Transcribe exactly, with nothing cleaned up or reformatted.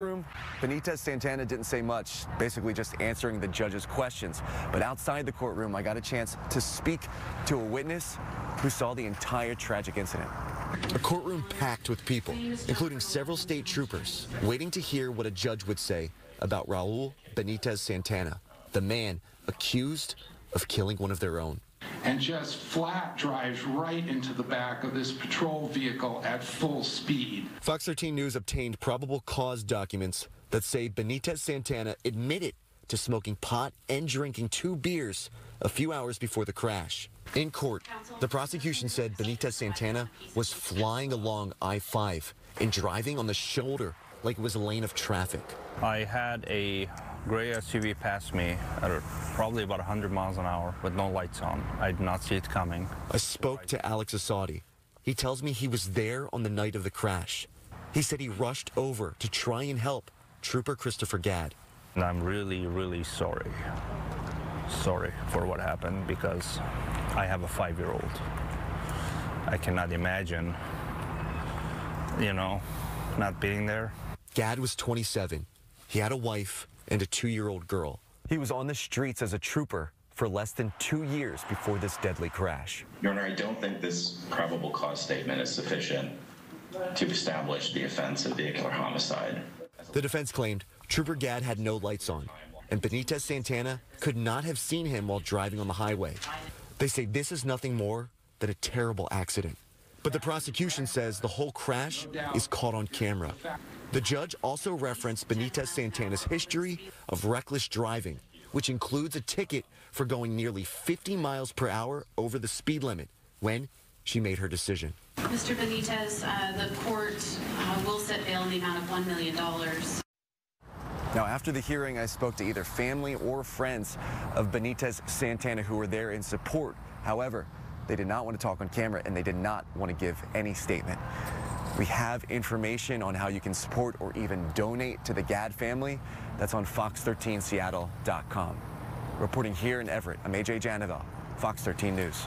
Room. Benitiz Santana didn't say much, basically just answering the judge's questions. But outside the courtroom, I got a chance to speak to a witness who saw the entire tragic incident. A courtroom packed with people, including several state troopers, waiting to hear what a judge would say about Raul Benitiz Santana, the man accused of killing one of their own. And just flat drives right into the back of this patrol vehicle at full speed. Fox thirteen News obtained probable cause documents that say Benitiz Santana admitted to smoking pot and drinking two beers a few hours before the crash. In court, the prosecution said Benitiz Santana was flying along I five and driving on the shoulder like it was a lane of traffic. I had a gray S U V passed me at probably about one hundred miles an hour with no lights on. I did not see it coming. I spoke to Alex Asadi. He tells me he was there on the night of the crash. He said he rushed over to try and help Trooper Christopher Gadd. And I'm really, really sorry. Sorry for what happened, because I have a five-year-old. I cannot imagine, you know, not being there. Gadd was twenty-seven. He had a wife and a two-year-old girl. He was on the streets as a trooper for less than two years before this deadly crash. Your Honor, I don't think this probable cause statement is sufficient to establish the offense of vehicular homicide. The defense claimed Trooper Gadd had no lights on, and Benitiz Santana could not have seen him while driving on the highway. They say this is nothing more than a terrible accident. But the prosecution says the whole crash is caught on camera. The judge also referenced Benitiz Santana's history of reckless driving, which includes a ticket for going nearly fifty miles per hour over the speed limit when she made her decision. Mister Benitiz, uh, the court uh, will set bail in the amount of one million dollars. Now, after the hearing, I spoke to either family or friends of Benitiz Santana who were there in support. However, they did not want to talk on camera, and they did not want to give any statement. We have information on how you can support or even donate to the Gadd family. That's on fox thirteen seattle dot com. Reporting here in Everett, I'm A J Janneville, Fox thirteen News.